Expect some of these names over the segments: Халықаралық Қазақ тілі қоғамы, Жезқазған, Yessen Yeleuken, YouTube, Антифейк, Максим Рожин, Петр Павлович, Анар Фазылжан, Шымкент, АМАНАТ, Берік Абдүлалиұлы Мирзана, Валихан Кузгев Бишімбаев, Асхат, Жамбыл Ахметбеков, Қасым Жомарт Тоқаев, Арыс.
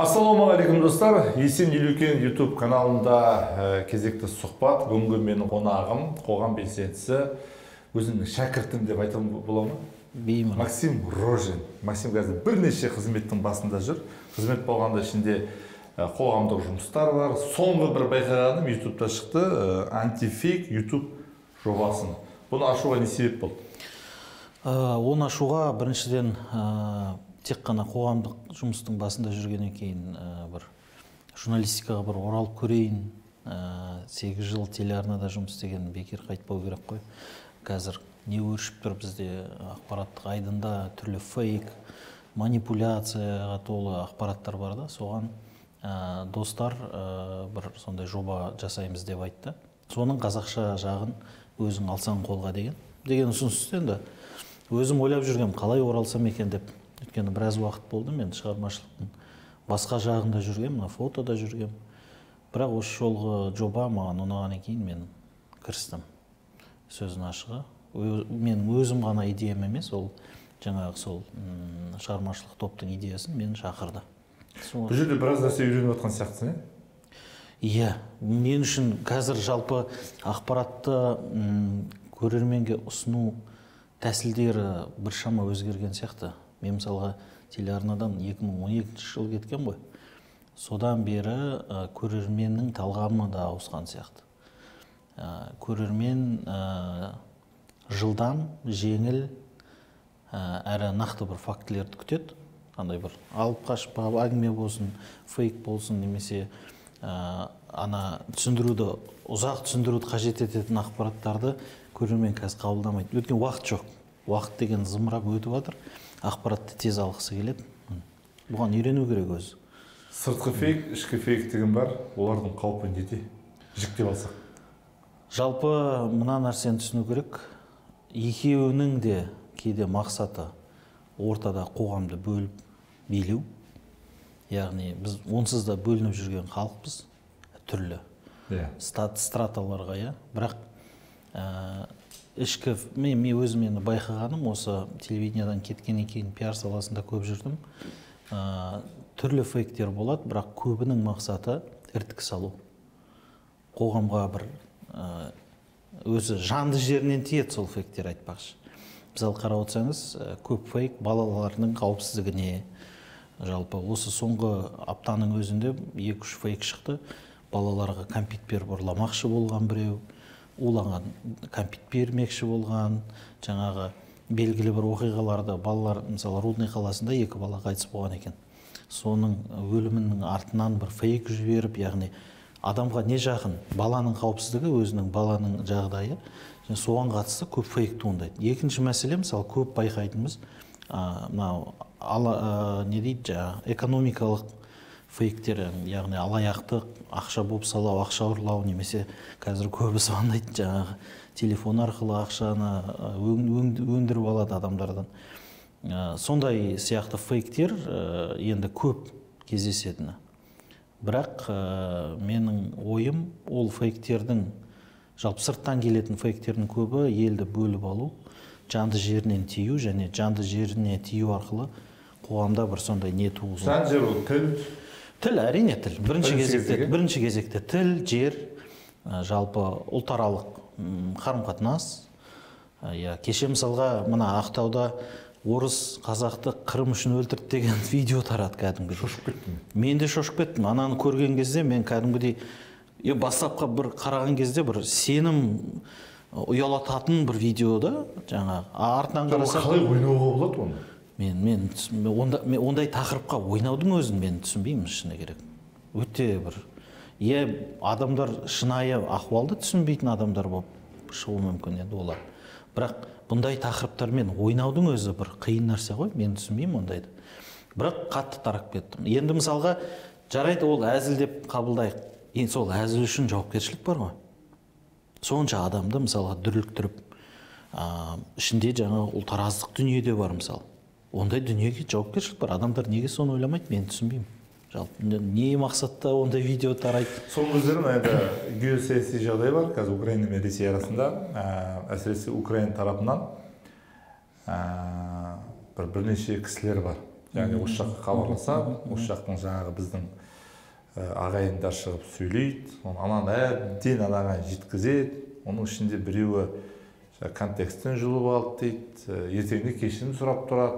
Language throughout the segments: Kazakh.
Ассалаумағалейкум достар, Yessen Yeleuken YouTube kanalında кезекті сұхбат. Бүгінгі менің қонағым, қоғам белсендісі, өзімнің шәкіртім деп айтам бола ма? Беймін. Максим Рожин. Максим қазір бірнеше қызметтің басында жүр. Қызмет болғанда ішінде қоғамдық жұмыстар бар. Соңғы бір байқағаным YouTube'да шықты, антифейк YouTube жобасын. Бұны ашуға не себеп болды? Оны ашуға біріншіден тек қана қоғамдық жұмыстың басында жүргеннен кейін бір журналистикаға бір оралып көрейін, 8 жыл телеарнада жұмыс істеген бекер қайтпау керек қой. Қазір не өршіп тұр бізде ақпараттық айдында, түрлі фейк, манипуляцияға толы ақпараттар бар да, соған достар бір сондай жоба жасаймыз деп айтты. Соның қазақша жағын өзің алсаң қолға деген ұсыныс енді. Өзім ойлап жүргем, қалай оралсам екен деп. Өткені біраз уақыт болды, мен шығармашылықтың басқа жағында жүргем, мына фотода жүргем. Бірақ осы жолғы жоба маған ұнағаннан кейін мен кірістім сөзін ашыға. Мен өзім ғана идеям емес, ол жаңағы сол шығармашылық топтың идеясын мен шақырды. Бұл жерде біраз нәрсе үйреніп отқан сияқтысың, ә? Иә, мен үшін қазір жалпы ақпаратты көрерменге ұсыну тәсілдері біршама өзгерген сияқты. Мен мысалға телеарнадан 2012 жыл кеткен ғой. Содан бері көрерменнің талғамы да ауысқан сияқты. Көрермен жылдам, жеңіл әрі нақты бір фактілерді күтеді. Қандай бір алып қашып, әңгіме болсын, фейк болсын немесе ана түсіндіруді, ұзақ түсіндіруді қажет ететін ақпараттарды көрермен қазір қабылдамайды. Өткен уақыт жоқ. Уақыт деген зымырап өтіп жатыр. Ақпаратты тез алғысы келеді. Бұған үйрену керек өзі. Сыртқы фейк, ішкі фейк деген бар. Олардың қаупі неде? Жіктеп алсақ. Жалпы мына нәрсені түсіну керек. Екеуінің де кейде мақсаты ортада қоғамды бөліп билеу. Яғни біз онсыз да бөлініп жүрген халықпыз. Түрлі. Страталарға, иә. Бірақ ішкі, мен өзім енді байқағаным, осы телевидениядан кеткеннен кейін пиар саласында көп жүрдім. Түрлі фейктер болады, бірақ көбінің мақсаты ірткі салу. Қоғамға бір өзі жанды жерінен тиеді сол фейктер айтпақшы. Мысалы қарап отырсаңыз, көп фейк балалардың қауіпсіздігіне. Жалпы осы соңғы аптаның өзінде 2-3 фейк шықты. Балаларға компьютер ұрламақшы болған біреу. Улаған компьютер бермекші болған, жаңағы белгілі бір оқиғаларда балалар, мысалы Рудный қаласында 2 бала қайтыс болған екен. Соның өлімінің артынан бір фейк жіберіп, яғни адамға не жақын, баланың қауіпсіздігі, өзінің баланың жағдайы, соған қатысты көп фейк туындайды. Екінші мәселе, мысалы көп байқайтынымыз, не дейді, экономикалық фейктер, яғни алаяқтық, ақша боп салау, ақша ұрлау, немесе қазір көбісі аңдайды жаңағы телефон арқылы ақшаны өндіріп алады адамдардан. Сондай сияқты фейктер енді көп кездесетіні. Бірақ менің ойым, ол фейктердің, жалпы сырттан келетін фейктердің көбі елді бөліп алу, жанды жерінен тию және жанды жеріне тию арқылы қоғамда бір сондай не туғызу. Жанды жер ол тіл? Тіл, әрине тіл. Бірінші кезекте тіл, жер, жалпы ұлтаралық қарым-қатынас. Кеше мысалға мына Ақтауда орыс қазақты қырым үшін өлтірді деген видео тарады кәдімгі. Шошып кеттім. Мен де шошып кеттім. Ананы көрген кезде мен кәдімгідей бастапқа бір қараған кезде бір сенім ұялататын бір видеода жаңағы. Артынан қарасақ. Қалай ойнауға болады оны? Мен ондай тақырыпқа ойнаудың өзін мен түсінбеймін шыны керек. Өте бір. Е, адамдар шынайы ахуалды түсінбейтін адамдар болып шығу мүмкін енді олар. Бірақ бұндай тақырыптармен ойнаудың өзі бір қиын нәрсе ғой, мен түсінбеймін ондайды. Бірақ қатты тарап кеттім. Енді мысалға жарайды ол әзіл деп қабылдайық. Енді сол әзіл үшін жауапкершілік бар ғой. Сонша адамды мысалға дүрліктіріп, ішінде жаңағы ұлтараздық дүние де бар мысалы. Ондай дүниеге жауапкершілік бар. Адамдар неге соны ойламайды, мен түсінбеймін. Жалпы не мақсатта ондай видео тарайды? Соның өздерін енді геосаяси жағдай бар, қазір Украина мен Ресей арасында, әсіресе Украина тарапынан бірнеше кісілер бар. Yani o şak kavarlasa, o şaktan janagı bizden ağayınlar şığıp söyleydi. Anan abden adamı жеткізеді. Onun içinde birevi konteksten julup aldı deydi. Ertengini keşini sorap turadi.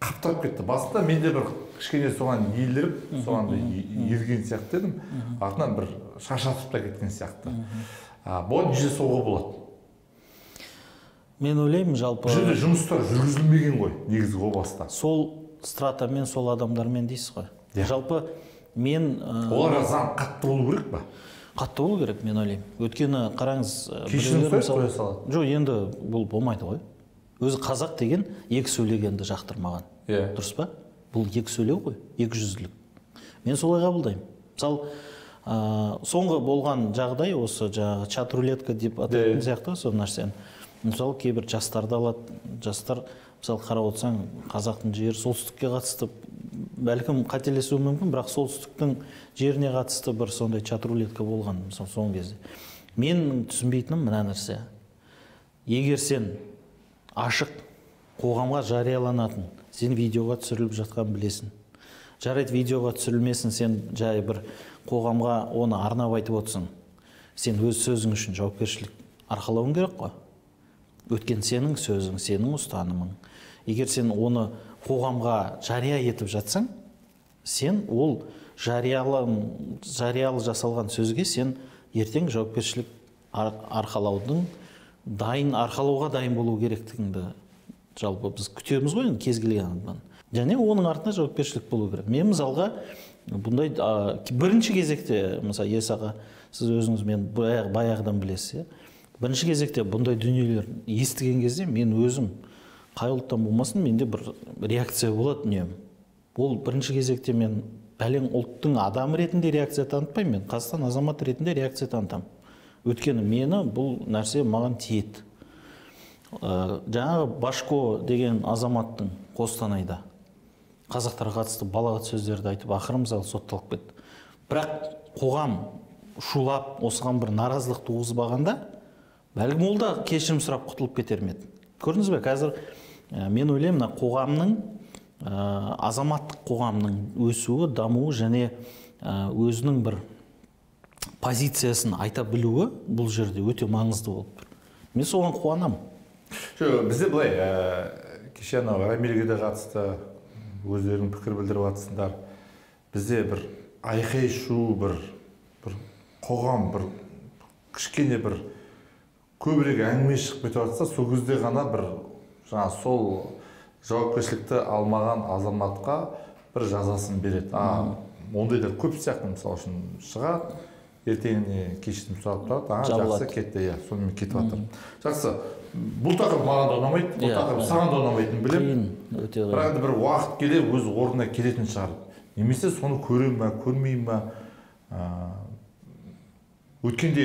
Kaptap ketdi. Basında men de bir kişkene soğan eğildirip, soğan ezgen сияқты dedim. Ardından bir şaşatıp da ketken сияқты. Бұған жүзе соғы болады. Мен ойлаймын жалпы. Жүрде жұмыстар жүргізілмеген ғой, негізі о баста. Сол стратамен, сол адамдармен дейсіз ғой. Жалпы мен оларға заң қатты болу керек пе? Қатты болу керек, мен ойлаймын. Өткені қараңыз, кешірім қоя салады. Жоқ, енді бұл болмайды ғой. Өзі қазақ деген екі сөйлегенді жақтырмаған. Дұрыс па? Бұл екі сөйлеу ғой, екі жүзділік. Мен солай қабылдаймын. Мысалы, соңғы болған жағдай осы жаңағы чатрулетка деп атайтын сияқты сол нәрсені. Мысалы кейбір жастарды алады, жастар мысалы қарап отырсаң қазақтың жері солтүстікке қатысты бәлкім қателесуі мүмкін, бірақ солтүстіктің жеріне қатысты бір сондай чатрулетка болған мысалы соңғы кезде. Мен түсінбейтінім мына нәрсе. Егер сен ашық қоғамға жарияланатын, сен видеоға түсіріліп жатқан білесің. Жарайды видеоға түсірілмесін, сен жай бір қоғамға оны арнап айтып отырсың. Сен өз сөзің үшін жауапкершілік арқалауың керек қой. Өткен сенің сөзің, сенің ұстанымың. Егер сен оны қоғамға жария етіп жатсаң, сен ол жариялы жасалған сөзге сен ертең жауапкершілік арқалаудың арқалауға дайын болу керектігіңді жалпы біз күтеміз ғой, кез келген адамнан. Және оның артында жауапкершілік болу керек. Мен мысалға бұндай бірінші кезекте, мысалы Есаға сіз өзіңіз мен баяғыдан білесіз. Бірінші кезекте бұндай дүниелер естіген кезде мен өзім қай ұлттан болмасын менде бір реакция болады дүнием. Ол бірінші кезекте мен бәлен ұлттың адамы ретінде реакция танытпаймын, мен Қазақстан азаматы ретінде реакция танытамын. Өйткені мені бұл нәрсе маған тиеді. Жаңағы Башко деген азаматтың Қостанайда қазақтарға қатысты балағат сөздерді айтып ақыры мысалы сотталып кетті. Бірақ қоғам шулап осыған бір наразылық туғызып алғанда бәлкім ол да кешірім сұрап құтылып кетер ме еді. Көрдіңіз бе, қазір мен ойлаймын, қоғамның азаматтық қоғамның өсуі, дамуы және өзінің бір позициясын айта білуі бұл жерде өте маңызды болып тұр. Мен соған қуанамын. Бізде былай, кеше Америкаға да қатысты өздерінің пікір білдіріп жатсыңдар. Бізде бір айқай шу, бір қоғам, бір кішкене бір көбірек әңгіме шығып кетіп жатса, сол кезде ғана бір жаңағы сол жауапкершілікті алмаған азаматқа бір жазасын береді. Ондайлар көп сияқты, мысалы үшін шығады, ертеңіне кешірім сұрап тұрады, жақсы кетті, сонымен кетіп жатыр. Жақсы, бұл тақырып маған да ұнамайды, бұл тақырып саған да ұнамайтынын білем. Бірақ бір уақыт келе өз орнына келетін шығар. Немесе соны көрем бе, көрмеймін бе. Өткенде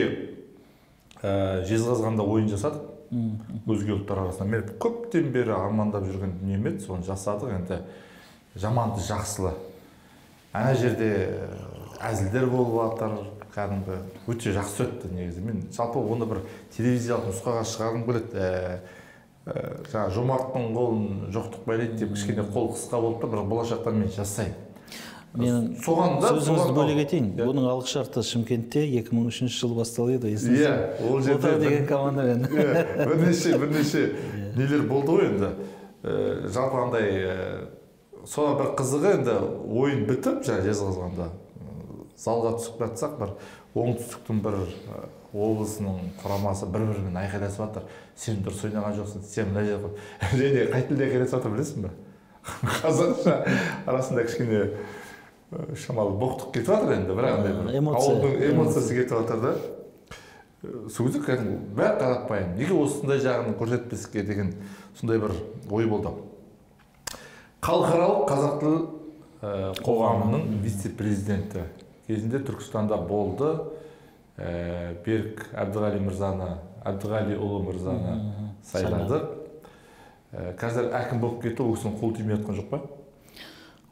Жезқазғанда ойын жасадық, өзге ұлттар арасында. Мен көптен бері армандап жүрген дүнием еді, соны жасадық, енді жаманды жақсылы. Ана жерде әзілдер болып жатыр, кәдімгі өте жақсы өтті негізі. Мен жалпы оны бір телевизиялық нұсқаға шығарғым келеді. Жомарттың қолын жоқтық байлайды деп кішкене қол қысқа болыпты, бірақ болашақта мен жасаймын. Мен сөзіңізді бөле кетейін. Бұның алғы шарты Шымкентте 2003 жылы басталды, есіңізде. Отар деген командамен. Бірнеше нелер болды ғой енді. Жалпы андай соны бір қызығы енді ойын бітіп, Жезқазғанда залға түсіп жатсақ, бір оңтүстіктің бір облысының құрамасы бір-бірімен айқайласып жатыр. Сен дұрыс ойнаған жоқсың, сен мына жерде қой. Және қай тілде айқайласып жатыр білесің бе? Қазақша арасында кішкене шамалы боқтық кетіп жатыр енді, бірақ ауылдың эмоциясы кетіп жатыр да. Сөзді кәдімгі бәрі таратпаймын. Неге осындай жағын көрсетпеске деген сондай бір ой болды. Халықаралық қазақ тілі қоғамының вице-президенті кезінде Түркістанда болды. Берік Абдүлалиұлы Мирзана сайланды. Қазір әкім болып кетті, ол кісінің қол тимей жатқан жоқ па?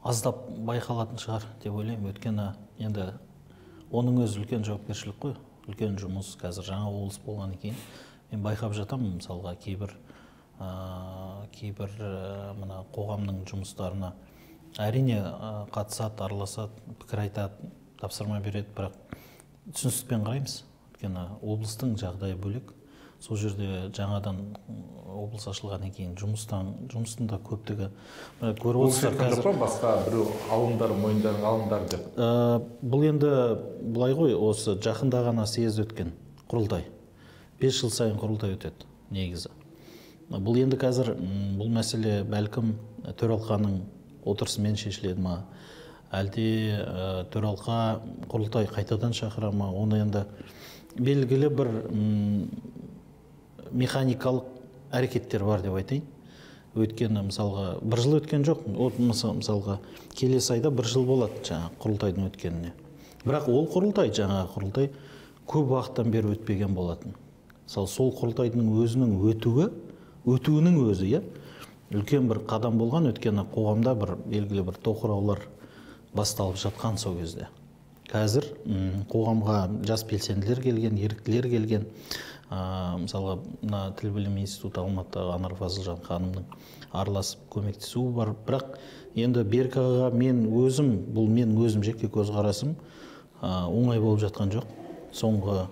Аздап байқалатын шығар деп ойлаймын. Өйткені енді оның өзі үлкен жауапкершілік қой, үлкен жұмыс. Қазір жаңа облыс болған екен, мен байқап жатамын. Мысалға кейбір мына қоғамның жұмыстарына әрине қатысады, араласады, пікір айтады, тапсырма береді, бірақ түсіністікпен қараймыз. Өйткені облыстың жағдайы бөлек. Сол жерде жаңадан облыс ашылғаннан кейін жұмыстың да көптігі көріп отырсыздар қазір. Басқа біреу алымдар, мойындар, алымдар деп. Бұл енді былай ғой, осы жақында ғана съезд өткен құрылтай. 5 жыл сайын құрылтай өтеді негізі. Бұл енді қазір бұл мәселе бәлкім төралқаның отырысымен шешіледі ма? Әлде төралқа құрылтай қайтадан шақыра ма? Оны енді белгілі бір механикалық әрекеттер бар деп айтайын. Өткені мысалға бір жыл өткен жоқ, мысалға келесі айда бір жыл болады жаңа құрылтайдың өткеніне. Бірақ ол құрылтай, жаңа құрылтай көп уақыттан бері өтпеген болатын. Мысалы сол құрылтайдың өзінің өтуінің өзі, иә, үлкен бір қадам болған. Өткені қоғамда бір белгілі бір тоқыраулар басталып жатқан сол кезде. Қазір қоғамға жас белсенділер келген, еріктілер келген. Мысалы, мына тіл білімі институты Алматыдағы Анар Фазылжан ханымның араласып көмектесуі бар. Бірақ енді Беркаға бұл мен өзім жеке көзқарасым оңай болып жатқан жоқ. Соңғы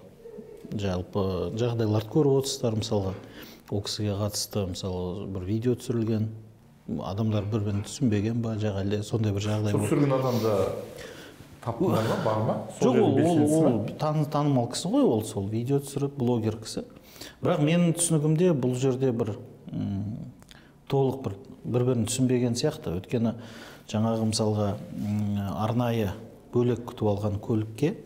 жалпы жағдайларды көріп отырсыздар, мысалға ол кісіге қатысты мысалы бір видео түсірілген, адамдар бір-бірін түсінбеген ба, әлде сондай бір жағдай болды. Түсірген адамда тапқандар ма, бар ма? Жоқ, ол танымал кісі ғой, ол сол видео түсіріп, блогер кісі. Бірақ менің түсінігімде бұл жерде бір толық бір-бірін түсінбеген сияқты. Өйткені жаңағы мысалға арнайы бөлек күтіп алған көлікке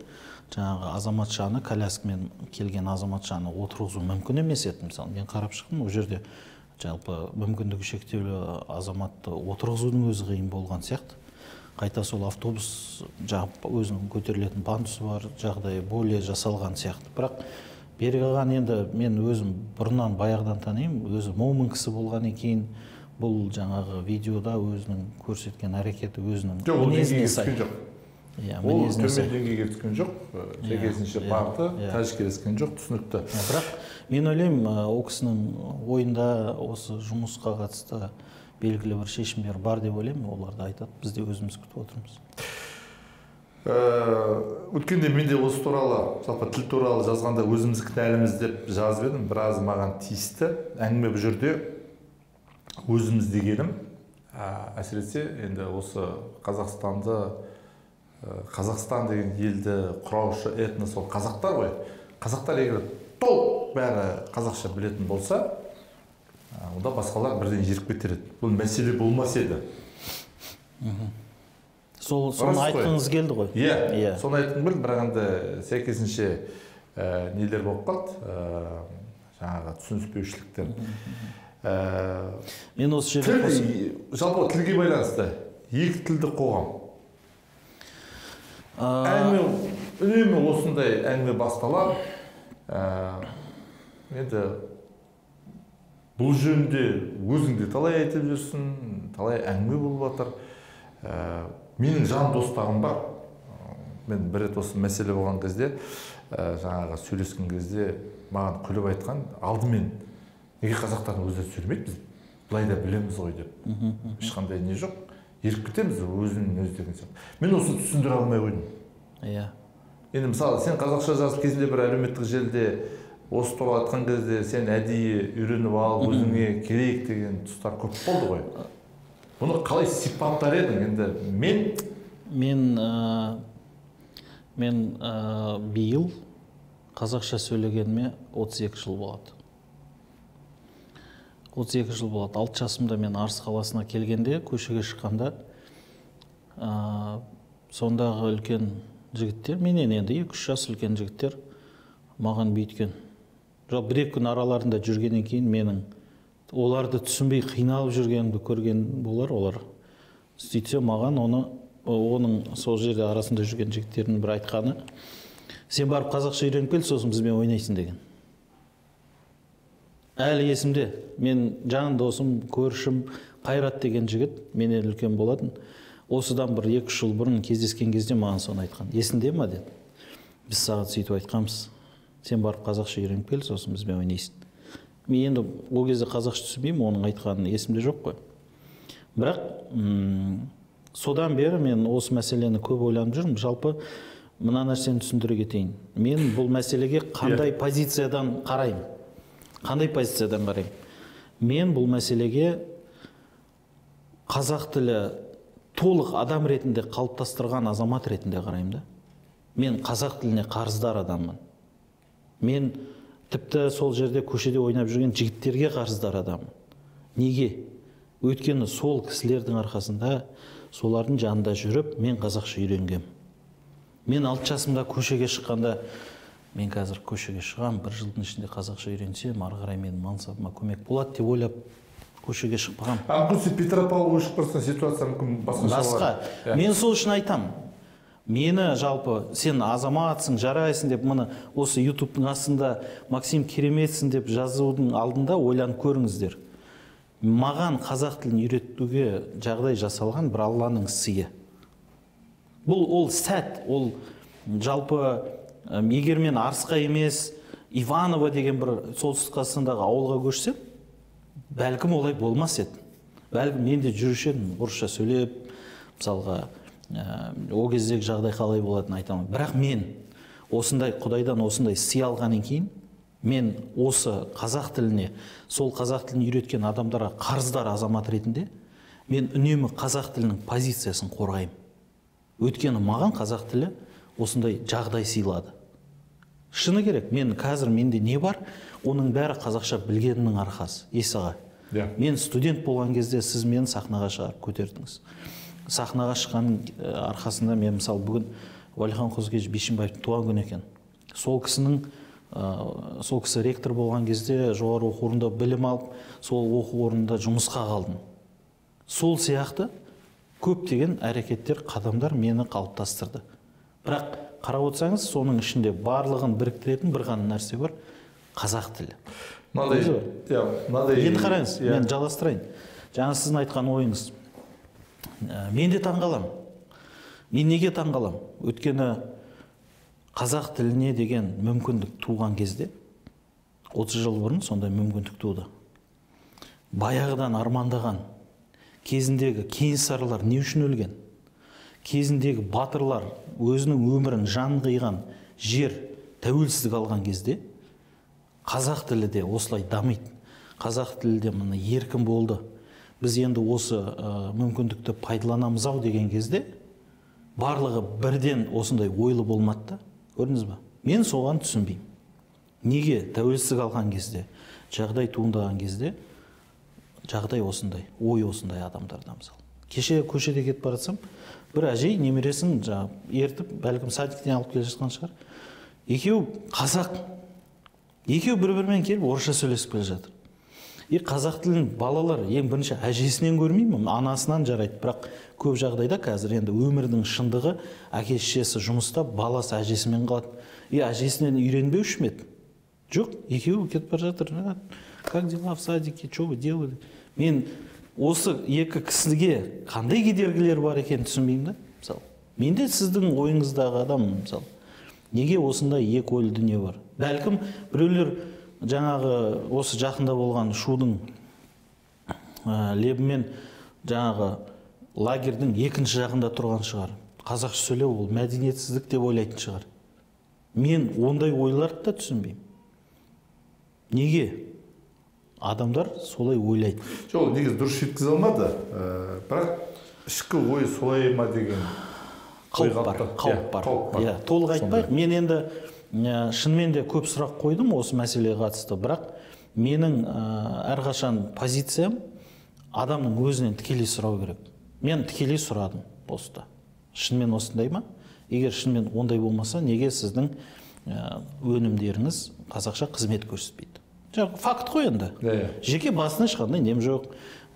жаңағы азаматшаны, коляскамен келген азаматшаны отырғызу мүмкін емес еді. Мысалы мен қарап шықтым, ол жерде жалпы мүмкіндігі шектеулі азаматты отырғызудың өзі қиын болған сияқты. Қайта сол автобус жағып өзінің көтерілетін пандусы бар, жағдайы более жасалған сияқты. Бірақ Беркаған енді мен өзім бұрыннан баяғыдан танимын, өзі момын кісі болғаннан кейін бұл жаңағы видеода өзінің көрсеткен әрекеті өзінің мінезіне сай. Ол төмен деңгейге түскен жоқ, сәйкесінше барды, тәжікелескен жоқ, түсінікті. Бірақ мен ойлаймын, ол кісінің ойында осы жұмысқа қатысты белгілі бір шешімдер бар деп ойлаймын, олар да айтады, біз де өзіміз күтіп отырмыз. Өткенде мен де осы туралы, жалпы тіл туралы жазғанда өзіміз кінәліміз деп жазып едім, біраз маған тиісті. Әңгіме бұл жерде өзіміз дегенім, әсіресе енді осы Қазақстан деген елді құраушы этнос ол қазақтар ғой. Қазақтар егер толық бәрі қазақша білетін болса, онда басқалар бірден жеріп кетіреді. Бұл мәселе болмас еді. Соны айтқыңыз келді ғой. Иә, соны айтқым келді, бірақ енді сәйкесінше нелер болып қалды, жаңағы түсініспеушіліктен. Мен осы жерде жалпы тілге байланысты екі тілді қоғам. Үнемі осындай әңгіме басталар. Енді бұл жөнінде өзіңде талай айтып жүрсің, талай әңгіме болып жатыр. Менің жан достарым бар. Мен бір рет осы мәселе болған кезде, жаңағы сөйлескен кезде маған күліп айтқан, алдымен неге қазақтардың өздері сөйлемейді, біз былай да білеміз ғой деп. Ешқандай не жоқ, еріп кетеміз өзінің өзі деген сияқты. Мен осыны түсіндіре алмай қойдым. Иә. Енді мысалы сен қазақша жазып кезінде бір әлеуметтік желіде осы туралы айтқан кезде сен әдейі үйреніп алып өзіңе керек деген тұстар көп болды ғой. Бұны қалай сипаттар едің енді? Мен биыл қазақша сөйлегеніме 32 жыл болады. 32 жыл болады. 6 жасымда мен Арыс қаласына келгенде, көшеге шыққанда, сондағы үлкен жігіттер, менен енді 2-3 жас үлкен жігіттер маған бейткен. Жоқ, бір-екі күн араларында жүргенен кейін менің оларды түсінбей қиналып жүргенімді көрген болар олар. Сөйтсе маған оның сол жерде арасында жүрген жігіттердің бір айтқаны, сен барып қазақша үйреніп кел, сосын бізбен ойнайсың деген. Әлі есімде, мен жан досым, көршім Қайрат деген жігіт, менен үлкен болатын. Осыдан бір 2-3 жыл бұрын кездескен кезде маған соны айтқан. Есіңде ме деді. Біз саған сөйтіп айтқанбыз. Сен барып қазақша үйреніп кел, сосын бізбен ойнайсың. Мен енді ол кезде қазақша түсінбеймін, оның айтқанын есімде жоқ қой. Бірақ Содан бері мен осы мәселені көп ойланып жүрмін. Жалпы мына нәрсені түсіндіре кетейін. Мен бұл мәселеге қандай позициядан қараймын? Мен бұл мәселеге қазақ тілі толық адам ретінде қалыптастырған азамат ретінде қараймын да. Мен қазақ тіліне қарыздар адаммын. Мен тіпті сол жерде көшеде ойнап жүрген жігіттерге қарыздар адаммын. Неге? Өйткені сол кісілердің арқасында, солардың жанында жүріп, мен қазақша үйренгем. Мен 6 жасымда көшеге шыққанда, мен қазір көшеге шығам, бір жылдың ішінде қазақша үйренсем, ары қарай мен мансабыма көмек болады деп ойлап көшеге шықпағам. Ақысы Петр Павлович қырсына ситуация мүмкін басқа. Мен сол үшін айтам. Мені жалпы сен азаматсың, жарайсың деп мені осы YouTube-тың астында Максим кереметсің деп жазудың алдында ойланып көріңіздер. Маған қазақ тілін үйретуге жағдай жасалған бір Алланың сыйы. Бұл ол сәт, ол жалпы егер мен Арысқа емес, Иваново деген бір солтүстік қасындағы ауылға көшсем, бәлкім олай болмас еді. Бәлкім мен де жүруші едім, орысша сөйлеп, мысалға ол кездегі жағдай қалай болатынын айта алмаймын. Бірақ мен осындай Құдайдан осындай сый алғаннан кейін мен осы қазақ тіліне, сол қазақ тілін үйреткен адамдарға қарыздар азамат ретінде мен үнемі қазақ тілінің позициясын қорғаймын. Өйткені маған қазақ тілі осындай жағдай сыйлады. Шыны керек, мен қазір менде не бар, оның бәрі қазақша білгеннің арқасы. Есаға. Мен студент болған кезде сіз мені сахнаға шығарып көтердіңіз. Сахнаға шыққанның арқасында мен мысалы бүгін Валихан Кузгев Бишімбаевтың туған күні екен. Сол кісінің сол кісі ректор болған кезде жоғары оқу орнында білім алып, сол оқу орнында жұмысқа қалдым. Сол сияқты көптеген әрекеттер, қадамдар мені қалыптастырды. Бірақ қарап отырсаңыз, соның ішінде барлығын біріктіретін бір ғана нәрсе бар – қазақ тілі. Енді қараңыз, мен жалғастырайын. Жаңа сіздің айтқан ойыңыз. Мен де таңғалам. Мен неге таңғалам? Өткені қазақ тіліне деген мүмкіндік туған кезде, 30 жыл бұрын сондай мүмкіндік туды. Баяғыдан армандаған, кезіндегі кенесарылар не үшін өлген? Кезіндегі батырлар өзінің өмірін жан қиған жер тәуелсіздік алған кезде, қазақ тілі де осылай дамиды. Қазақ тілі де мұны еркін болды. Біз енді осы мүмкіндікті пайдаланамыз ау деген кезде, барлығы бірден осындай ойлы болмады да. Көрдіңіз ба? Мен соған түсінбеймін. Неге тәуелсіздік алған кезде, жағдай туындаған кезде, жағдай осындай, ой осындай адамдардан мысалы. Кеше көшеде кетіп баратсам, бір әжей немересін ертіп, бәлкім садиктен алып келе жатқан шығар. Екеуі қазақ. Екеуі бір-бірімен келіп орысша сөйлесіп келе жатыр. Қазақ тілін балалар ең бірінші әжесінен көрмеймін, анасынан жарайды. Бірақ көп жағдайда қазір енді өмірдің шындығы, әке-шешесі жұмыста, баласы әжесімен қалады. Әжесінен үйренбеу үшін еді? Жоқ, екеуі кетіп бара жатыр. Как дела в садике, что вы делали? Мен осы екі кісіге қандай кедергілер бар екенін түсінбеймін. Менде сіздің ойыңыздағы адам, мысалы, неге осындай екі ойлы дүние бар? Бәлкім біреулер жаңағы осы жақында болған шудың лебімен жаңағы лагердің екінші жағында тұрған шығар. Қазақша сөйлеу ол мәдениетсіздік деп ойлайтын шығар. Мен ондай ойларды да түсінбеймін. Неге? Адамдар солай ойлайды. Жоқ, негіз дұрыс жеткізе алмады. Бірақ ішкі ой солай ма деген қауіп бар. Толық айтпайық. Мен енді шынымен де көп сұрақ қойдым осы мәселеге қатысты, бірақ менің әрқашан позициям адамның өзінен тікелей сұрау керек. Мен тікелей сұрадым осында. Шынымен осындай ма? Егер шынымен ондай болмаса, неге сіздің өнімдеріңіз қазақша қызмет көрсетпейді? Факт қой енді. Жеке басына ешқандай нем жоқ.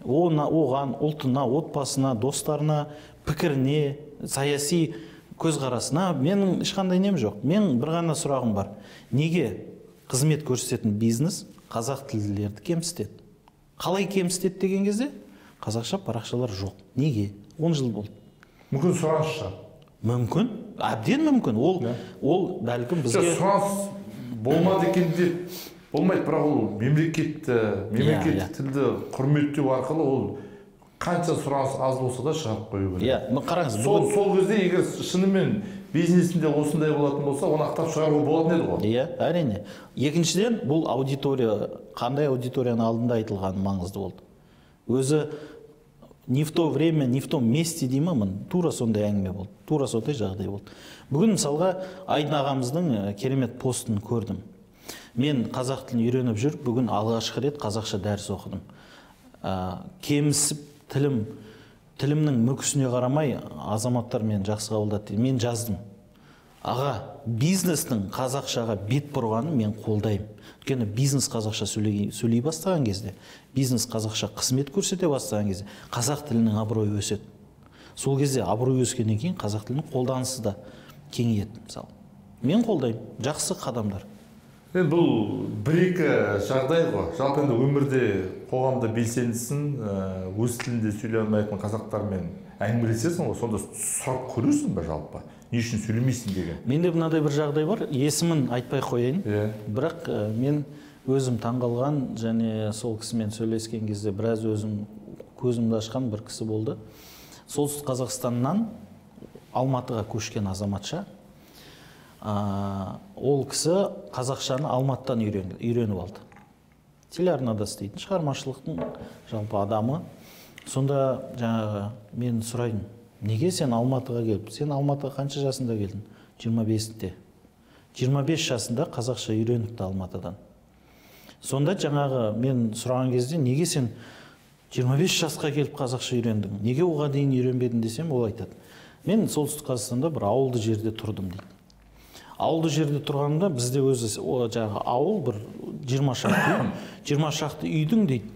Оған, ұлтына, отбасына, достарына, пікіріне, саяси көзқарасына менің ешқандай нем жоқ. Мен бір ғана сұрағым бар. Неге қызмет көрсететін бизнес қазақ тілділерді кемсітеді? Қалай кемсітеді деген кезде қазақша парақшалар жоқ. Неге? 10 жыл болды. Мүмкін сұраныс шығар. Мүмкін? Әбден мүмкін. Ол бәлкім бізге сұраныс болмады екен деп болмайды, бірақ ол мемлекетті тілді құрметтеу арқылы ол Qancha so'ralsa az bo'lsa da chiqarib qo'yib beradi. Ya, men qarang, sol bizda agar shinimen biznesinde o'shinday bo'ladigan bo'lsa, uni aqtab chiqarib bo'ladi edi qo'y. Ya, aynan. Ikkinchidan, bu auditoriya qanday auditoriyaning oldinda aytilgan ma'nozli bo'ldi. O'zi не в то время, не в том месте деймін, тура сондай әңгіме болды. Тура сондай жағдай болды. Бүгін мысалға Айдын ағамыздың керемет постын көрдім. Мен қазақ тілін үйреніп жүріп, бүгін алғашқы рет қазақша дәріс оқыдым. Кемісіп тілімнің мүкісіне қарамай азаматтар мен жақсы қабылдады. Мен жаздым. Аға, бизнестің қазақшаға бет бұрғанын мен қолдаймын. Өйткені бизнес қазақша сөйлей бастаған кезде, бизнес қазақша қызмет көрсете бастаған кезде қазақ тілінің абыройы өседі. Сол кезде абыройы өскеннен кейін қазақ тілінің қолданысы да кеңейеді, мысалы. Мен қолдаймын. Жақсы қадамдар. Бұл бір-екі жағдай ғой. Жалпы енді өмірде, қоғамда белсендісің, өз тілінде сөйлей алмайтын қазақтармен әңгімелесесің ғой, сонда сұрап көресің бе жалпы? Не үшін сөйлемейсің деген? Менде мынадай бір жағдай бар, есімін айтпай қояйын. Бірақ мен өзім таңғалған және сол кісімен сөйлескен кезде біраз өзім көзімді ашқан бір кісі болды. Солтүстік Қазақстаннан Алматыға көшкен азаматша. Ол кісі қазақшаны Алматыдан үйреніп алды. Телеарнада істейтін шығармашылықтың жалпы адамы. Сонда жаңағы мен сұрайын, неге сен Алматыға келіп? Сен Алматыға қанша жасында келдің? 25-те. 25 жасында қазақша үйреніпті Алматыдан. Сонда жаңағы мен сұраған кезде, неге сен 25 жасқа келіп қазақша үйрендің? Неге оған дейін үйренбедің десем, ол айтады. Мен солтүстік Қазақстанда бір ауылды жерде тұрдым дейді. Ауылды жерде тұрғанда бізде өзі жаңағы ауыл бір 20 шақты үйдің дейді.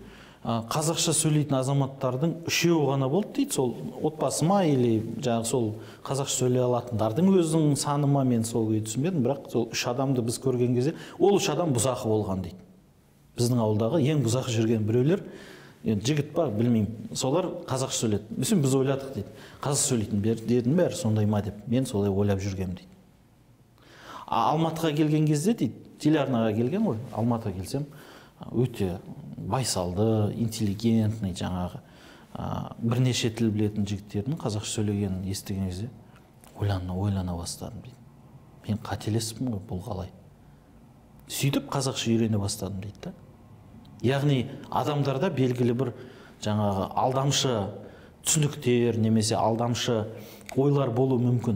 Қазақша сөйлейтін азаматтардың үшеуі ғана болды дейді. Сол отбасыма или жаңағы сол қазақша сөйлей алатындардың өзінің саныма мен сол күйі түсінбедім, бірақ сол үш адамды біз көрген кезде ол үш адам бұзақы болған дейді. Біздің ауылдағы ең бұзақы жүрген біреулер, жігіт па білмеймін, солар қазақша сөйледі. Мысалы біз ойладық дейді. Қазақша сөйлейтін дедің бәрі сондай ма деп. Мен солай ойлап жүргем дейді. Алматыға келген кезде дейді, телеарнаға келген ғой, Алматыға келсем, өте байсалды, интеллигентный жаңағы, бірнеше тіл білетін жігіттердің қазақша сөйлегенін естіген кезде ойлана бастадым дейді. Мен қателеспім ғой, бұл қалай. Сөйтіп қазақша үйрене бастадым дейді. Яғни адамдарда белгілі бір жаңағы алдамшы түсініктер немесе алдамшы ойлар болу мүмкін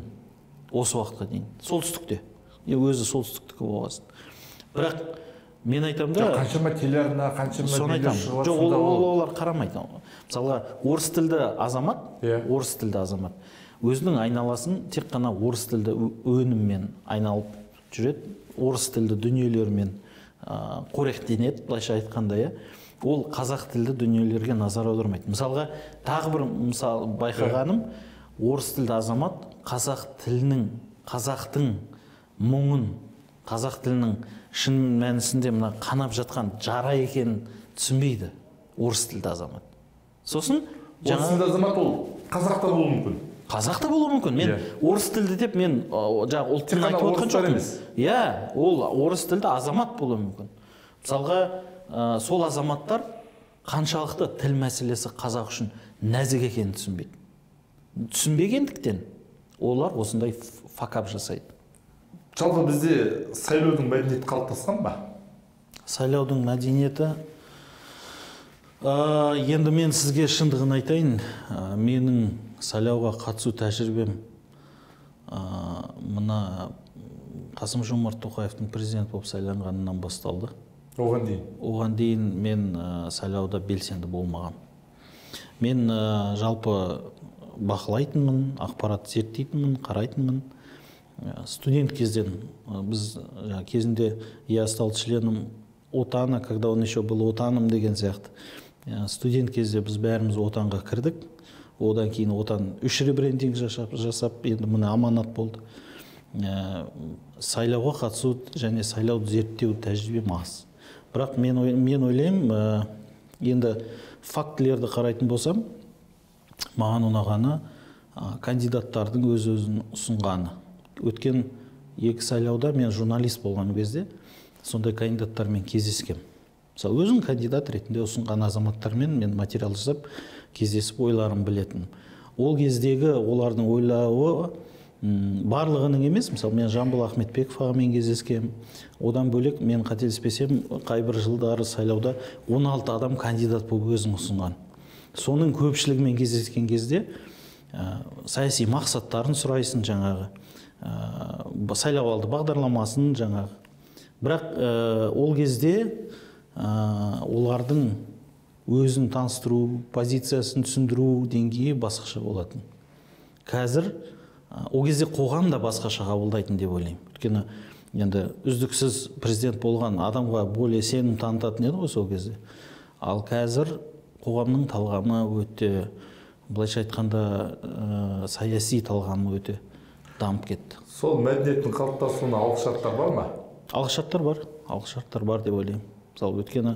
осы уақытқа дейін. Солтүстікте. Өзі солтүстіктікі болғасын. Бірақ мен айтамын да... Қаншама телеарна, қаншама билер шығасында... Жоқ, олар қарамайды. Мысалы, орыс тілді азамат. Өзінің айналасын тек қана орыс тілді өніммен айналып жүреді. Орыс тілді дүниелермен қоректенеді, былайша айтқанда. Ол қазақ тілді дүниелерге назар аудармайды. Мысалға, тағы бір байқағаным, орыс тілді азамат қазақтың мұңын, қазақ тілінің шын мәнісінде мына қанап жатқан жара екенін түсінбейді орыс тілді азамат. Сосын орыс тілді азамат ол қазақта болуы мүмкін. Қазақта болуы мүмкін. Мен орыс тілді деп мен жаңағы ұлт тілін айтып отырған жоқпын. Иә, ол орыс тілді азамат болуы мүмкін. Мысалға, сол азаматтар қаншалықты тіл мәселесі қазақ үшін нәзік екенін түсінбейді. Түсінбегендіктен олар осындай факап жасайды. Жалпы бізде сайлаудың мәдениеті қалыптасқан ба? Сайлаудың мәдениеті... Енді мен сізге шындығын айтайын. Менің сайлауға қатысу тәжірибем мына Қасым Жомарт Тоқаевтың президент болып сайланғанынан басталды. Оған дейін мен сайлауда белсенді болмаған. Мен жалпы бақылайтынмын, ақпарат зерттейтінмін, қарайтынмын. Студент кезден, біз кезінде я стал членом отана, когда он еще был отаным деген сияқты. Студент кезде біз бәріміз отанға кірдік. Одан кейін отан үш ребрендинг жасап, енді мына аманат болды. Сайлауға қатысу және сайлауды зерттеу тәжірибем аз. Бірақ мен ойлаймын, енді фактілерді қарайтын болсам, маған ұнағаны кандидаттардың өз-өзін ұсынғаны. Өткен екі сайлауда мен журналист болған кезде сондай кандидаттармен кездескем. Мысалы, өзін кандидат ретінде ұсынған азаматтармен мен материал жасап, кездесіп ойларын білетін. Ол кездегі олардың ойлауы барлығының емес, мысалы мен Жамбыл Ахметбеков ағамен кездескем. Одан бөлек мен қателеспесем, қайбір жылдары сайлауда 16 адам кандидат болып өзін ұсынған. Соның көпшілігімен кездескен кезде саяси мақсаттарын сұрайсын жаңағы. Сайлау алды бағдарламасын жаңағы. Бірақ ол кезде олардың өзін таныстыру, позициясын түсіндіру деңгейі басқаша болатын. Қазір о кезде қоғам да басқаша қабылдайтын деп ойлаймын. Өйткені енді үздіксіз президент болған адамға более сенім танытатын еді ғой сол кезде. Ал қазір қоғамның талғамы өте, былайша айтқанда, саяси талғамы өте дамып кетті. Сол мәдениеттің қалыптасуына алғышарттар бар ма? Алғышарттар бар деп ойлаймын. Мысалы, өйткені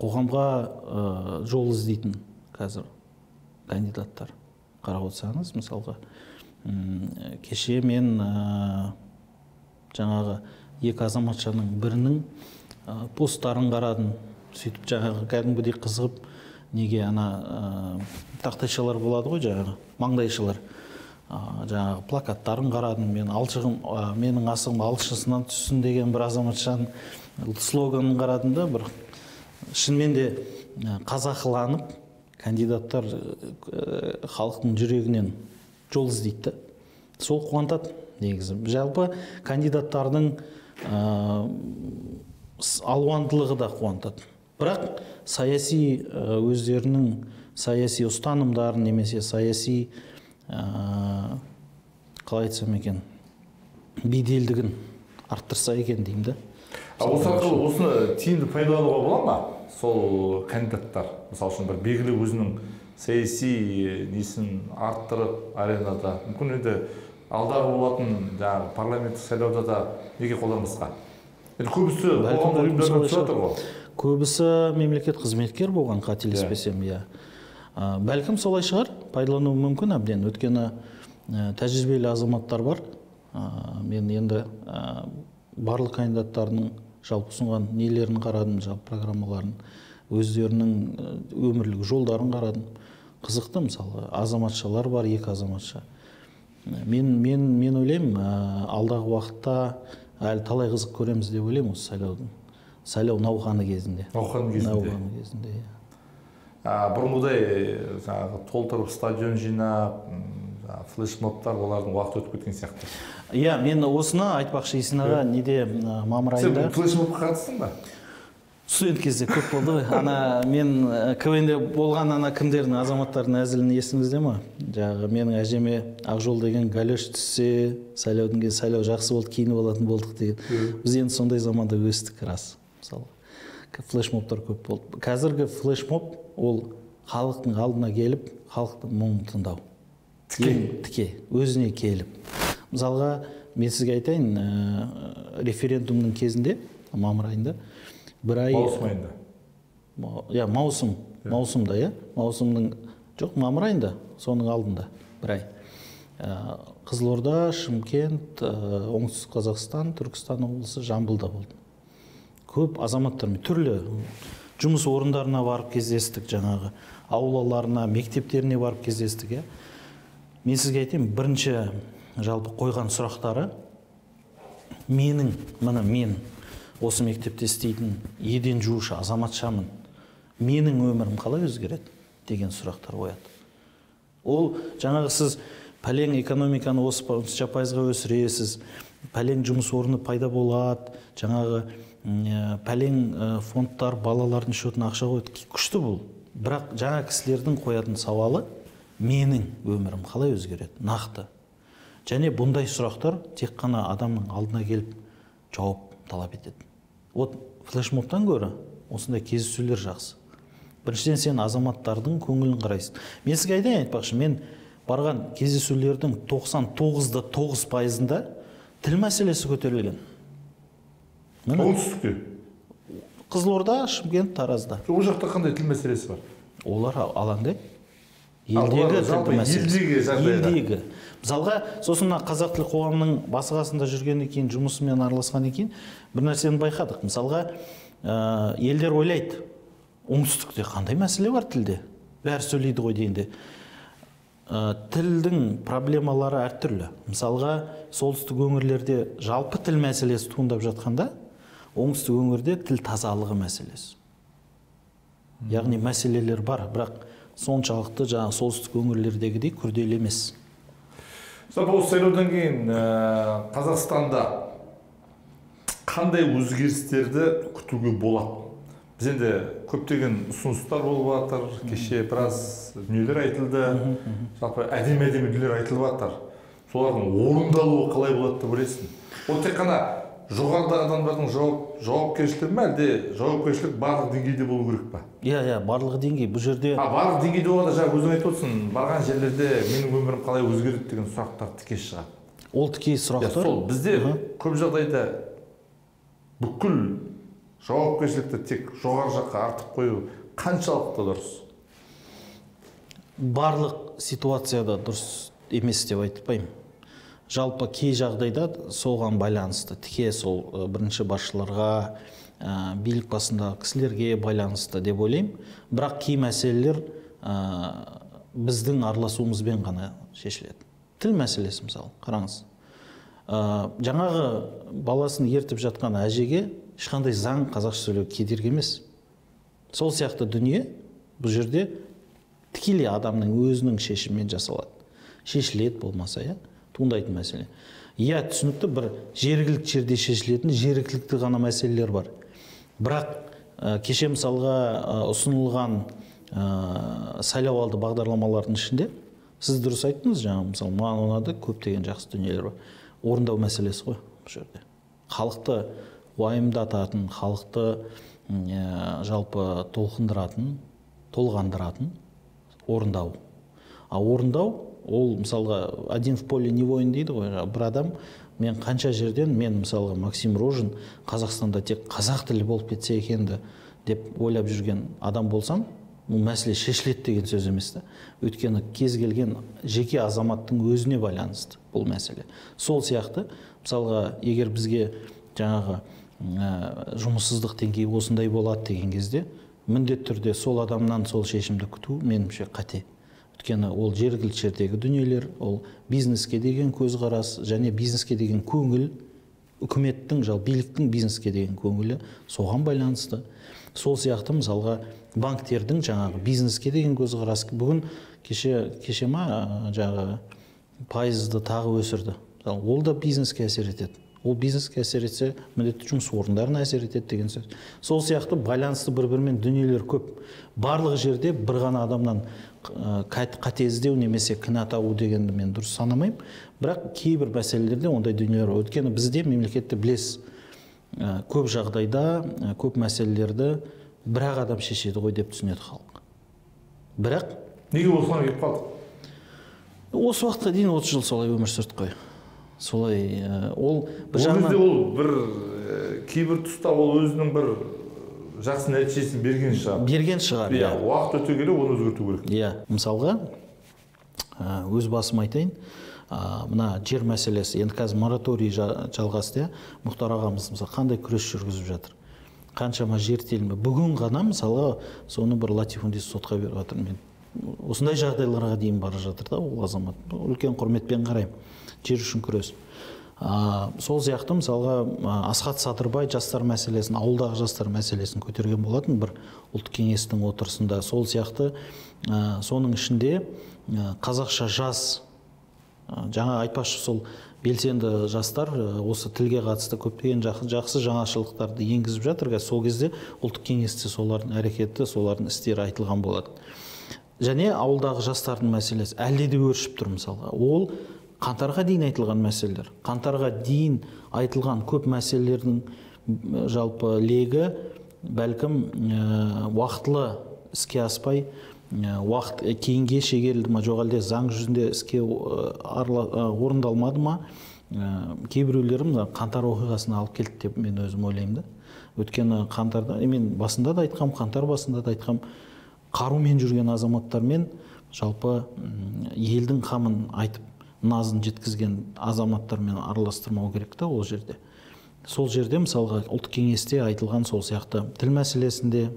қоғамға жол іздейтін қазір кандидаттар қарап отырсаңыз, мысалға кеше мен жаңағы екі азаматшаның бірінің посттарын қарадым. Сөйтіп жаңағы кәдімгідей қызығып, неге ана тақтайшалар болады ғой, жаңағы маңдайшалар, жаңағы плакаттарын қарадым. Мен алшығым, менің асығым алшысынан түссін деген бір азаматшаның слоганын қарадым да, бір шынымен де қазақыланып кандидаттар халықтың жүрегінен жол іздейді. Сол қуантады негізі. Жалпы кандидаттардың алуандылығы да қуантады. Бірақ саяси өздерінің саяси ұстанымдарын немесе саяси қалай айтсам екен, беделдігін арттырса екен деймін да. Осыны тиімді пайдалануға бола ма? Сол кандидаттар, мысалы үшін, бір белгілі өзінің саяси несін арттырып аренада, мүмкін енді алдағы болатын жаңағы парламенттік сайлауда да неге қолданбасқа? Енді көбісі қоғамдық ұйымдарда жатыр ғой. Көбісі мемлекет қызметкер болған, қателеспесем, иә. Бәлкім солай шығар, пайдалануы мүмкін әбден. Өйткені тәжірибелі азаматтар бар. Мен енді барлық кандидаттарының жалпы ұсынған нелерін қарадым, жалпы программаларын, өздерінің өмірлік жолдарын қарадым. Қызықты, мысалы, азаматшалар бар, екі азаматша. Мен ойлаймын, алдағы уақытта әлі талай қызық көреміз деп ойлаймын осы сайлаудың. Сайлау науқаны кезінде. Науқаны кезінде. Бұрынғыдай толтырып стадион жинап, флешмобтар, олардың уақыт өтіп кеткен сияқты. Иә, мен осыны айтпақшы есінаға неде мамыр айында. Сен флешмобқа қатыстың ба? Студент кезде көп болды. Ана мен КВН-де болған ана кімдердің азаматтардың әзілін есіңізде ме? Жағы менің әжеме Ақжол деген галеш түссе, сайлаудың кезде сайлау жақсы болды, киініп алатын болдық деген. Біз енді сондай заманда өстік рас. Мысалы, флешмобтар көп болды. Қазіргі флешмоб ол халықтың алдына келіп, халықтың мұңын тыңдау. Тіке, өзіне келіп. Мысалға, мен сізге айтайын, референдумның кезінде, мамыр айында, бір ай... Маусым айында. Иә, маусымда, иә. Маусымның... Жоқ, мамыр айында, соның алдында, бір ай. Қызылорда, Шымкент, Оңтүстік Қазақстан, Түркістан облысы, Жамбылда болды. Көп азаматтармен түрлі жұмыс орындарына барып кездестік жаңағы. Аулаларына, мектептеріне барып кездестік, иә. Мен сізге айтайын, бірінші жалпы қойған сұрақтары мен осы мектепте істейтін еден жуушы азаматшамын. Менің өмірім қалай өзгереді деген сұрақтар қояды. Ол жаңағы сіз пәлен экономиканы осы пайызға өсіресіз, пәлен жұмыс орны пайда болады, жаңағы пәлен фондтар балалардың шотына ақша қойды. Күшті бұл. Бірақ жаңа кісілердің қоятын сауалы менің өмірім қалай өзгереді, нақты. Және бұндай сұрақтар тек қана адамның алдына келіп жауап талап етеді. От флешмобтан көрі, осындай кездесулер жақсы. Біріншіден сен азаматтардың көңілін қарайсың. Мен сізге айтайын, айтпақшы, мен барған кездесулердің 99.9%-ында тіл мәселесі көтерілген. Оңтүстікте? Қызылорда, Шымкент, Таразда. Ол жақта қандай тіл мәселесі бар? Олар алаңдай. Елдегі тілді мәселесі. Мысалға, сосын қазақ тіл қоғамының басқасында жүргеннен кейін, жұмысымен араласқаннан кейін бір нәрсені байқадық. Мысалға, елдер ойлайды, оңтүстікте қандай мәселе бар тілде? бәр сөйлейді ғой дейінде. Тілдің проблемалары әртүрлі. Мысалға, солтүстік өңірлерде жалпы тіл мәселесі туындап жатқанда, оңтүстік өңірде тіл тазалығы мәселесі. Яғни мәселелер бар, бірақ соншалықты жаңа солтүстік өңірлердегідей күрделі емес. Бұл сайлаудан кейін Қазақстанда қандай өзгерістерді күтуге болады? Біз енді көптеген ұсыныстар болып жатыр, кеше біраз дүниелер айтылды, жалпы әдем-әдем дүниелер айтылып жатыр. Солардың орындалуы қалай болады деп ойлайсың? Ол тек қана жоғарыдағы адамдардың жауапкершілігі ме, әлде жауапкершілік барлық деңгейде болу керек пе? Иә, барлық деңгей. Бұл жерде барлық деңгейде олар да жаңа өзің айтып отырсың, барған жерлерде менің өмірім қалай өзгереді деген сұрақтар тіке шығады. Ол тіке сұрақтар. Сол бізде көп жағдайда бүкіл жауапкершілікті тек жоғары жаққа артып қою қаншалықты дұрыс? Барлық ситуацияда дұрыс емес деп айтпаймын. Жалпы кей жағдайда соған байланысты, тіке сол бірінші басшыларға, билік басындағы кісілерге байланысты деп ойлаймын. Бірақ кей мәселелер біздің араласуымызбен ғана шешіледі. Тіл мәселесі мысалы, қараңыз. Жаңағы баласын ертіп жатқан әжеге ешқандай заң қазақша сөйлеу кедергі емес. Сол сияқты дүние бұл жерде тікелей адамның өзінің шешімімен жасалады. Шешіледі болмаса, иә, туындайтын мәселе. Иә, түсінікті, бір жергілікті жерде шешілетін жергілікті ғана мәселелер бар. Бірақ кеше мысалға ұсынылған сайлауалды бағдарламалардың ішінде сіз дұрыс айттыңыз, жаңа мысалы маған ұнады, көптеген жақсы дүниелер бар. Орындау мәселесі ғой бұл жерде. Халықты уайымдататын, халықты жалпы толғандыратын орындау. А орындау, ол мысалға один в поле не воин дейді ғой, бір адам, мен қанша жерден, мен мысалға Максим Рожин Қазақстанда тек қазақ тілі болып кетсе екенді деп ойлап жүрген адам болсам, бұл мәселе шешіледі деген сөз емес та. Өйткені кез келген жеке азаматтың өзіне байланысты бұл мәселе. Сол сияқты, мысалға, егер бізге жаңағы жұмыссыздық деңгейі осындай болады деген кезде, міндетті түрде сол адамнан сол шешімді күту меніңше қате. Өйткені ол жергілікті жердегі дүниелер, ол бизнеске деген көзқарас және бизнеске деген көңіл, үкіметтің, биліктің бизнеске деген көңілі соған байланысты. Сол сияқты, мысалға, банктердің жаңағы бизнеске деген көзқарасы бүгін кеше ма жаңағы пайызды тағы өсірді. Ол да бизнеске әсер етеді. Ол бизнеске әсер етсе, міндетті жұмыс орындарына әсер етеді деген сөз. Сол сияқты байланысты бір-бірімен дүниелер көп. Барлық жерде бір ғана адамнан қатездеу немесе кінә тағу дегенді мен дұрыс санамаймын. Бірақ кейбір мәселелерде ондай дүниелер бар. Өйткені бізде мемлекетті білесіз, көп жағдайда, көп мәселелерді бірақ адам шешеді ғой деп түсінеді халық. Бірақ неге осылай кетіп қалды? Осы уақытқа дейін 30 жыл солай өмір сүрді қой. Солай, ол бір жағынан ол бір кейбір тұста ол өзінің бір жақсы нәтижесін берген шығар. Берген шығар. Иә, уақыт өте келе оны өзгерту керек. Иә, мысалға, өз басым айтайын, мына жер мәселесі, енді қазір мораторий жалғасты, Мұхтар ағамыз мысалы қандай күрес жүргізіп жатыр? Қаншама жер телімі бүгін ғана мысалы соны бір латифундист сотқа беріп жатыр. Мен осындай жағдайларға дейін бара жатыр да, ол азамат. Үлкен құрметпен қараймын. Жер үшін күрес. Сол сияқты, мысалға, Асхат Садырбай жастар мәселесін, ауылдағы жастар мәселесін көтерген болатын бір ұлт кеңестің отырысында. Сол сияқты, соның ішінде қазақша жас, жаңа айтпашы, сол белсенді жастар осы тілге қатысты көптеген жақсы жаңашылықтарды енгізіп жатыр. Сол кезде ұлт кеңесте солардың әрекеті, солардың істері айтылған болады. Және ауылдағы жастардың мәселесі әлі де өршіп тұр, мысалға. Ол қаңтарға дейін айтылған мәселелер. Қаңтарға дейін айтылған көп мәселелердің жалпы легі, бәлкім, уақытлы іске аспай, уақыт кейінге шегерілді ма, жоқ әлде заң жүзінде іске орындалмады ма, кейбіреулерім қаңтар оқиғасына алып келді деп мен өзім ойлаймын. Өйткені қаңтарда, мен басында да айтқам, қаңтар басында да айтқам, қарумен жүрген азаматтармен жалпы елдің қамын айтып, назын жеткізген азаматтармен араластырмау керек та ол жерде. Сол жерде, мысалға, ұлт кеңесте айтылған сол сияқты тіл мәселесінде,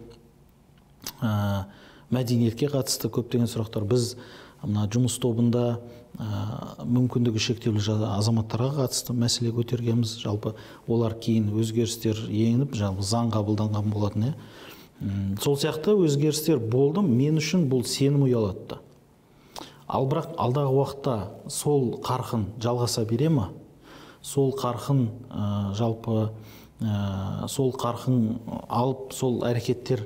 мәдениетке қатысты көптеген сұрақтар. Біз мына жұмыс тобында мүмкіндігі шектеулі азаматтарға қатысты мәселе көтергенбіз. Жалпы олар кейін өзгерістер еніп, жалпы заң қабылданған болатын. Сол сияқты өзгерістер болды, мен үшін бұл сенім ұялатты. Ал бірақ алдағы уақытта сол қарқын жалғаса бере ме? Сол қарқын жалпы сол қарқын алып, сол әрекеттер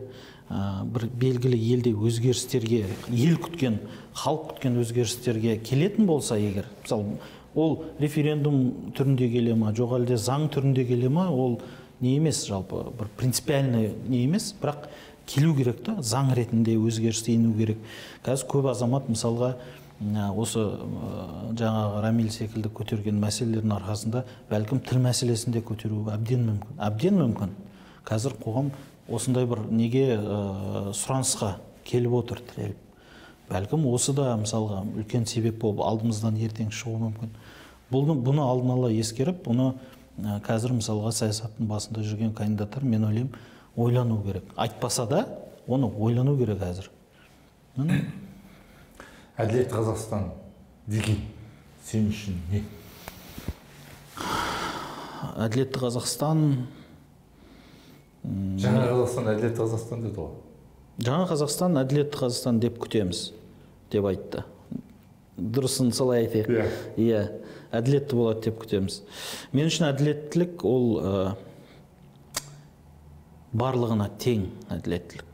бір белгілі елде өзгерістерге, ел күткен, халық күткен өзгерістерге келетін болса егер, мысалы, ол референдум түрінде келе ме, жоқ әлде заң түрінде келе ме, ол не емес, жалпы бір принципиальный не емес, бірақ келу керек та, заң ретінде өзгерісті ену керек. Қазір көп азамат мысалға осы жаңағы Рамиль секілді көтерген мәселелердің арқасында бәлкім тіл мәселесінде көтеру әбден мүмкін. Әбден мүмкін. Қазір қоғам осындай бір неге сұранысқа келіп отыр, тіреліп. Бәлкім осы да мысалға үлкен себеп болып алдымыздан ертең шығуы мүмкін. Бұны алдын ала ескеріп, бұны қазір мысалға саясаттың басында жүрген кандидаттар, мен ойлаймын, ойлану керек. Айтпаса да, оны ойлану керек қазір. Әділет Қазақстан деген сен үшін не? Әділет Қазақстан... Жаңа Қазақстан Әділет Қазақстан деді ғой. Жаңа Қазақстан Әділет Қазақстан деп күтеміз, деп айтты. Дұрысын солай айтайық. Иә, әділетті болады деп күтеміз. Мен үшін әділеттілік ол барлығына тең әділеттілік.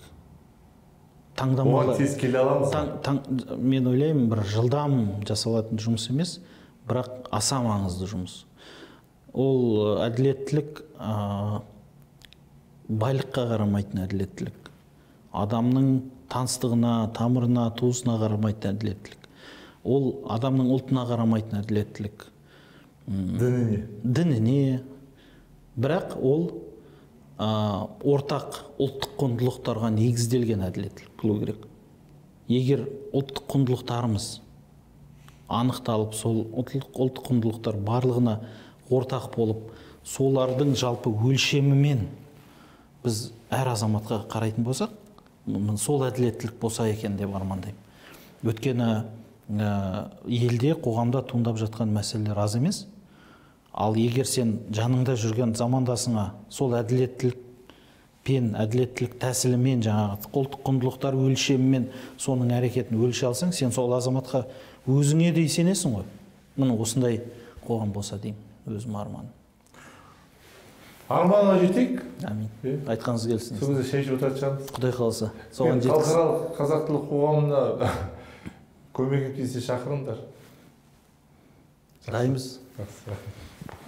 Оған тез келе аламыз? Мен ойлаймын, бір жылдам жасалатын жұмыс емес, бірақ аса маңызды жұмыс. Ол әділеттілік байлыққа қарамайтын әділеттілік. Адамның таныстығына, тамырына, туысына қарамайтын әділеттілік. Ол адамның ұлтына қарамайтын әділеттілік. Дініне. Дініне. Бірақ ол ортақ ұлттық құндылықтарға негізделген әділеттілік болу керек. Егер ұлттық құндылықтарымыз анықталып, сол ұлттық құндылықтар барлығына ортақ болып, солардың жалпы өлшемімен біз әр азаматқа қарайтын болсақ, сол әділеттілік болса екен деп армандаймын. Өйткені елде, қоғамда туындап жатқан мәселелер аз емес. Ал егер сен жаныңда жүрген замандасыңа сол әділеттілік пен әділеттілік тәсілімен, жаңағы ұлттық құндылықтар өлшемімен соның әрекетін өлшей алсаң, сен сол азаматқа өзіңе де сенесің ғой. Міне осындай қоғам болса деймін, өзім арманым. Арманға жетейік. Амин. Айтқаныңыз келсін. Сөзді шешіп отыратшамыз. Құдай қаласа. Соған жеткіз. Халықаралық қазақ тілі қоғамына көмек етсе шақырыңдар. Дайынбыз.